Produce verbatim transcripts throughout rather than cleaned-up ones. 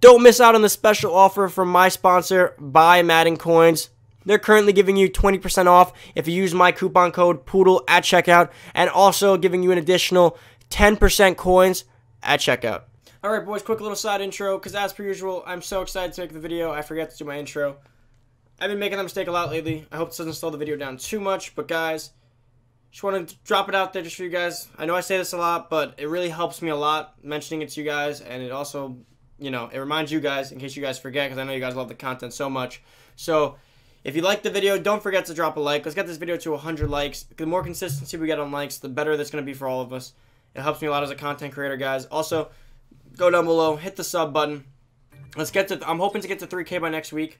Don't miss out on the special offer from my sponsor, Buy Madden Coins. They're currently giving you twenty percent off if you use my coupon code Poodle at checkout, and also giving you an additional ten percent coins at checkout. All right, boys, quick little side intro, because as per usual, I'm so excited to make the video, I forget to do my intro. I've been making that mistake a lot lately. I hope this doesn't slow the video down too much, but guys, just want to drop it out there just for you guys. I know I say this a lot, but it really helps me a lot mentioning it to you guys, and it also, you know, it reminds you guys in case you guys forget, because I know you guys love the content so much. So if you like the video, don't forget to drop a like. Let's get this video to one hundred likes. The more consistency we get on likes, the better that's going to be for all of us. It helps me a lot as a content creator, guys. Also, go down below, hit the sub button. Let's get to, I'm hoping to get to three K by next week.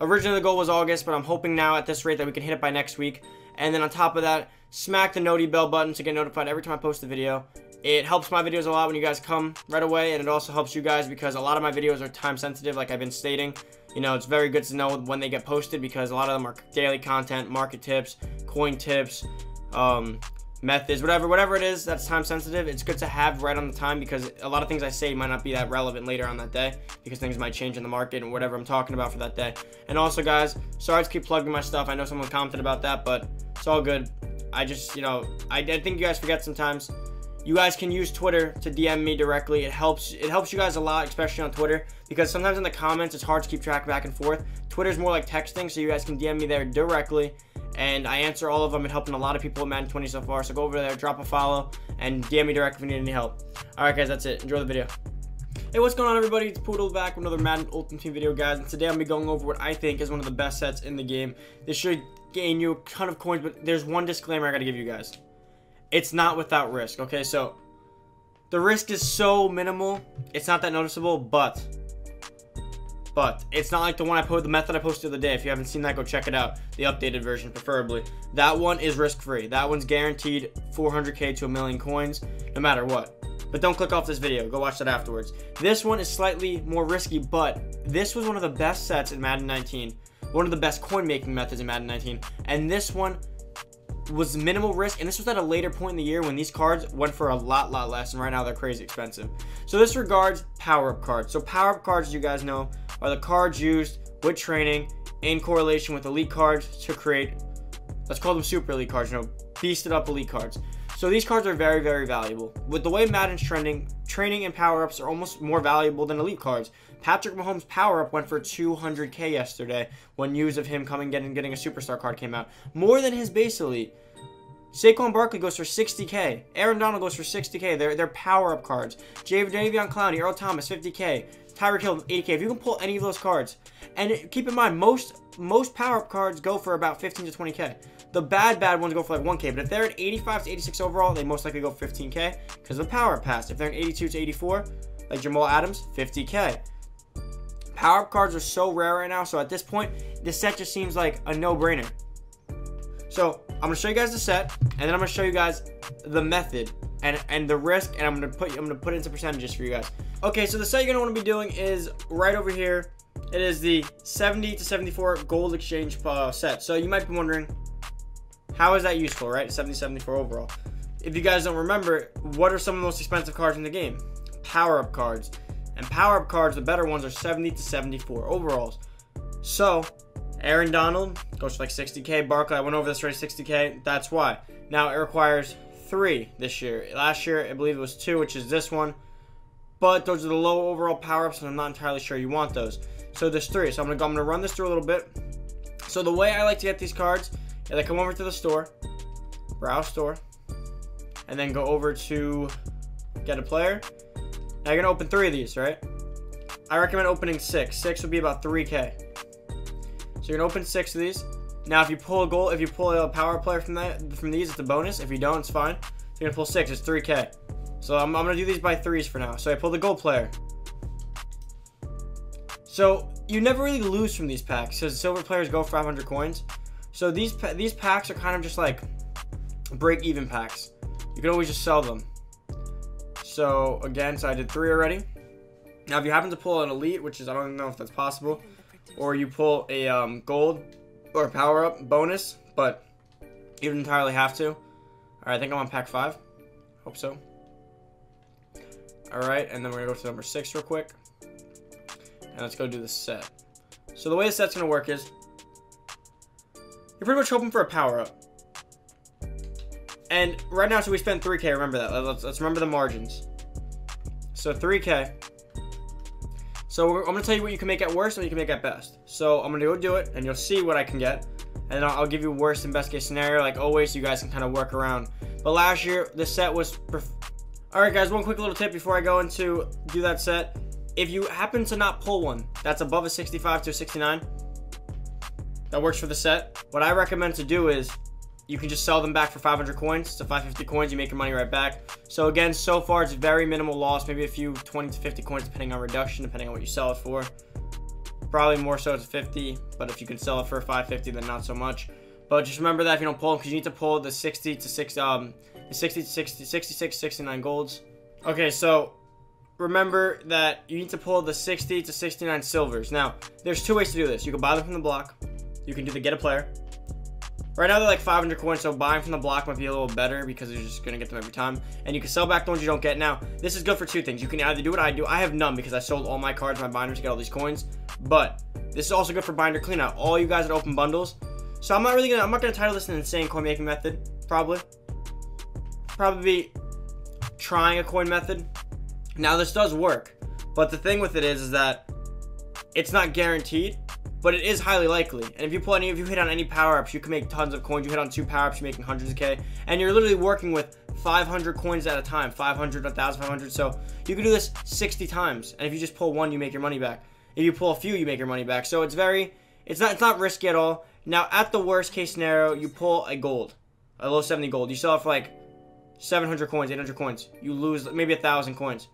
Originally the goal was August, but I'm hoping now at this rate that we can hit it by next week. And then on top of that, smack the noti bell button to get notified every time I post a video. It helps my videos a lot when you guys come right away, and it also helps you guys because a lot of my videos are time sensitive, like I've been stating. You know, it's very good to know when they get posted because a lot of them are daily content, market tips, coin tips, um, methods, whatever, whatever it is that's time sensitive. It's good to have right on the time because a lot of things I say might not be that relevant later on that day because things might change in the market and whatever I'm talking about for that day. And also, guys, sorry to keep plugging my stuff. I know someone commented about that, but it's all good. I just, you know, I, I think you guys forget sometimes. You guys can use Twitter to D M me directly. It helps It helps you guys a lot, especially on Twitter, because sometimes in the comments, it's hard to keep track back and forth. Twitter's more like texting, so you guys can D M me there directly, and I answer all of them and helping a lot of people at Madden twenty so far. So go over there, drop a follow, and D M me directly if you need any help. All right, guys, that's it. Enjoy the video. Hey, what's going on, everybody? It's Poodle back with another Madden Ultimate Team video, guys. And today I'm going to be going over what I think is one of the best sets in the game. This should gain you a ton of coins, but there's one disclaimer I got to give you guys. It's not without risk, okay? So the risk is so minimal, it's not that noticeable, but but it's not like the one I posted, the method I posted the other day. If you haven't seen that, go check it out, the updated version preferably. That one is risk-free. That one's guaranteed four hundred K to a million coins no matter what. But don't click off this video, go watch that afterwards. This one is slightly more risky, but this was one of the best sets in Madden nineteen, one of the best coin making methods in Madden nineteen, and this one was minimal risk, and this was at a later point in the year when these cards went for a lot lot less, and right now they're crazy expensive. So this regards power-up cards. So power-up cards, as you guys know, are the cards used with training in correlation with elite cards to create, let's call them super elite cards, you know, beasted up elite cards. So these cards are very very valuable. With the way Madden's trending, training and power-ups are almost more valuable than elite cards. Patrick Mahomes power-up went for two hundred K yesterday when news of him coming getting getting a superstar card came out. More than his base elite. Saquon Barkley goes for sixty K. Aaron Donald goes for sixty K. They're, they're power-up cards. Jadeveon Clowney, Earl Thomas, fifty K. Tyreek Hill, eighty K. If you can pull any of those cards. And keep in mind, most most power-up cards go for about fifteen to twenty K. The bad, bad ones go for like one K. But if they're at eighty-five to eighty-six overall, they most likely go fifteen K because of the power-up pass. If they're at eighty-two to eighty-four, like Jamal Adams, fifty K. Power-up cards are so rare right now, so at this point, this set just seems like a no-brainer. So I'm gonna show you guys the set, and then I'm gonna show you guys the method and and the risk, and I'm gonna put I'm gonna put into percentages for you guys. Okay, so the set you're gonna want to be doing is right over here. It is the seventy to seventy-four gold exchange uh, set. So you might be wondering, how is that useful, right? seventy seventy-four overall. If you guys don't remember, what are some of the most expensive cards in the game? Power-up cards. And power-up cards, the better ones, are seventy to seventy-four overalls. So Aaron Donald goes for like sixty K. Barkley, I went over this already, sixty K. That's why. Now it requires three this year. Last year, I believe it was two, which is this one. But those are the low overall power-ups, and I'm not entirely sure you want those. So there's three. So I'm going to I'm gonna run this through a little bit. So the way I like to get these cards is I come over to the store, browse store, and then go over to get a player. Now you're going to open three of these, right? I recommend opening six. Six would be about three K. So you're gonna open six of these. Now, if you pull a goal, if you pull a power player from that, from these, it's a bonus. If you don't, it's fine. So you're gonna pull six. It's three K. So I'm, I'm gonna do these by threes for now. So I pull the goal player. So you never really lose from these packs because silver players go five hundred coins. So these these packs are kind of just like break-even packs. You can always just sell them. So again, so I did three already. Now, if you happen to pull an elite, which is I don't know if that's possible, or you pull a um, gold or power-up bonus, but you don't entirely have to. All right, I think I'm on pack five. Hope so. All right, and then we're going to go to number six real quick. and let's go do the set. So the way the set's going to work is you're pretty much hoping for a power-up. And right now, so we spent three K. Remember that. Let's, let's remember the margins. So three K. So we're, I'm going to tell you what you can make at worst and what you can make at best. So I'm going to go do it, and you'll see what I can get. And I'll, I'll give you worst and best case scenario, like always, so you guys can kind of work around. But last year, this set was... All right, guys, one quick little tip before I go into do that set. If you happen to not pull one that's above a sixty-five to a sixty-nine, that works for the set. What I recommend to do is... you can just sell them back for five hundred coins. So five hundred fifty coins, you make your money right back. So again, so far, it's very minimal loss. Maybe a few twenty to fifty coins, depending on reduction, depending on what you sell it for. Probably more so it's fifty, but if you can sell it for five fifty, then not so much. But just remember that if you don't pull them, because you need to pull the sixty to sixty, um, the sixty to sixty, sixty-six, sixty-nine golds. Okay, so remember that you need to pull the sixty to sixty-nine silvers. Now, there's two ways to do this. You can buy them from the block. You can do the get a player. Right now, they're like five hundred coins, so buying from the block might be a little better because you're just going to get them every time. And you can sell back the ones you don't get. Now, this is good for two things. You can either do what I do. I have none because I sold all my cards, my binders to get all these coins. But this is also good for binder cleanout. All you guys that open bundles. So I'm not really going to, I'm not going to title this an insane coin making method, probably. Probably trying a coin method. Now, this does work. But the thing with it is, is that it's not guaranteed. But it is highly likely. And if you pull any, if you hit on any power-ups, you can make tons of coins. You hit on two power-ups, you're making hundreds of K. And you're literally working with five hundred coins at a time. five hundred, one thousand five hundred. So you can do this sixty times. And if you just pull one, you make your money back. If you pull a few, you make your money back. So it's very, it's not, it's not risky at all. Now, at the worst case scenario, you pull a gold. A low seventy gold. You sell it for like seven hundred coins, eight hundred coins. You lose maybe one thousand coins.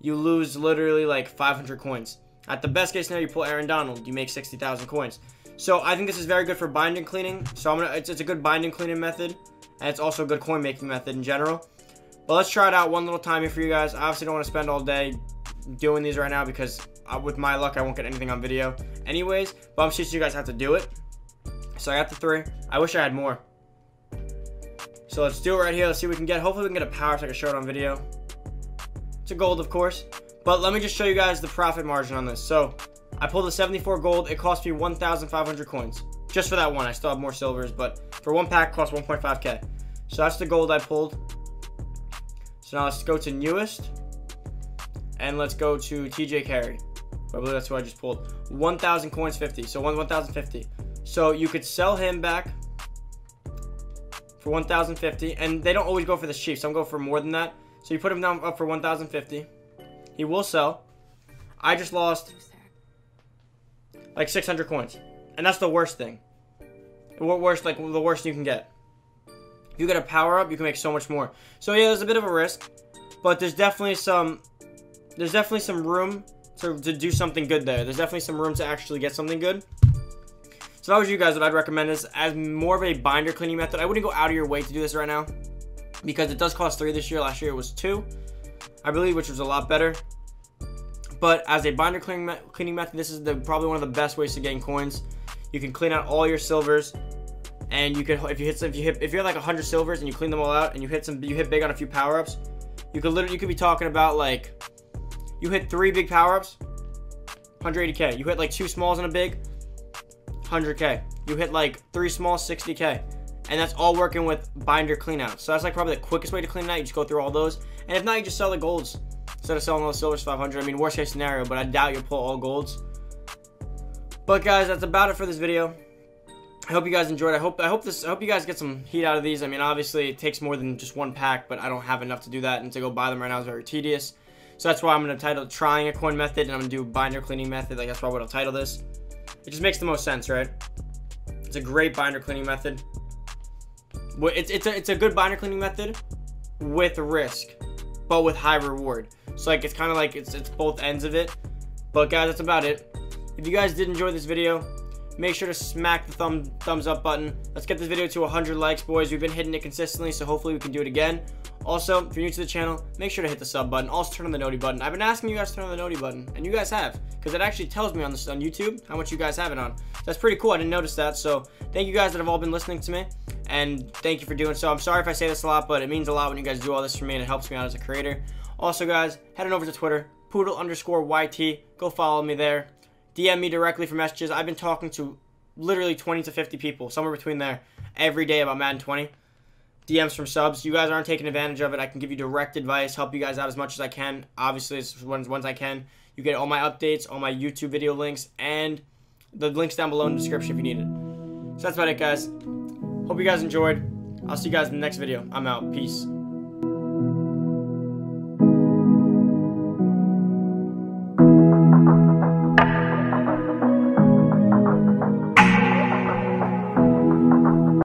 You lose literally like five hundred coins. At the best case scenario, you pull Aaron Donald, you make sixty thousand coins. So I think this is very good for binding cleaning. So I'm gonna, it's, it's a good binding cleaning method, and it's also a good coin making method in general. But let's try it out one little time here for you guys. I obviously don't want to spend all day doing these right now because I, with my luck, I won't get anything on video anyways. But I'm teaching you guys how to do it. So I got the three. I wish I had more. So let's do it right here. Let's see what we can get. Hopefully we can get a power so I can show it on video. It's a gold, of course. But let me just show you guys the profit margin on this. So I pulled a seventy-four gold. It cost me one thousand five hundred coins just for that one. I still have more silvers, but for one pack, it cost one point five K. So that's the gold I pulled. So now let's go to newest, and let's go to T J Carey. I believe that's who I just pulled. one thousand coins, fifty. So one thousand fifty. So you could sell him back for one thousand fifty, and they don't always go for the cheap. Some go for more than that. So you put him down up for one thousand fifty. He will sell. I just lost like six hundred coins. And that's the worst thing. What worst, like the worst you can get. You get a power up, you can make so much more. So yeah, there's a bit of a risk, but there's definitely some, there's definitely some room to, to do something good there. There's definitely some room to actually get something good. So if I was you guys, what I'd recommend is as more of a binder cleaning method. I wouldn't go out of your way to do this right now because it does cost three this year. Last year it was two. I believe, which was a lot better. But as a binder cleaning, cleaning method, this is the, probably one of the best ways to gain coins. You can clean out all your silvers, and you can if you hit some, if you hit if you have like one hundred silvers and you clean them all out and you hit some you hit big on a few power ups, you could literally you could be talking about like you hit three big power ups, one hundred eighty K. You hit like two smalls and a big, one hundred K. You hit like three smalls, sixty K. And that's all working with binder cleanouts. So that's like probably the quickest way to clean it out. You just go through all those. And if not, you just sell the golds. Instead of selling all the silvers five hundred. I mean, worst case scenario, but I doubt you'll pull all golds. But guys, that's about it for this video. I hope you guys enjoyed. I hope I hope this I hope you guys get some heat out of these. I mean, obviously it takes more than just one pack, but I don't have enough to do that, and to go buy them right now is very tedious. So that's why I'm gonna title Trying a Coin Method, and I'm gonna do binder cleaning method. Like that's probably what I'll title this. It just makes the most sense, right? It's a great binder cleaning method. It's, it's, a, it's a good binder cleaning method with risk, but with high reward. So like it's kind of like it's, it's both ends of it. But guys, that's about it. If you guys did enjoy this video, make sure to smack the thumb, thumbs up button. Let's get this video to one hundred likes, boys. We've been hitting it consistently, so hopefully we can do it again. Also, if you're new to the channel, make sure to hit the sub button. Also, turn on the noti button. I've been asking you guys to turn on the noti button, and you guys have, because it actually tells me on, this, on YouTube how much you guys have it on. That's pretty cool. I didn't notice that. So thank you guys that have all been listening to me. And thank you for doing so. I'm sorry if I say this a lot, but it means a lot when you guys do all this for me, and it helps me out as a creator. Also, guys, head on over to Twitter, Poodle underscore Y T. Go follow me there. D M me directly for messages. I've been talking to literally twenty to fifty people, somewhere between there, every day about Madden twenty. D Ms from subs. You guys aren't taking advantage of it. I can give you direct advice, help you guys out as much as I can. Obviously, it's once, once I can. You get all my updates, all my YouTube video links, and the links down below in the description if you need it. So that's about it, guys. Hope you guys enjoyed. I'll see you guys in the next video. I'm out. Peace.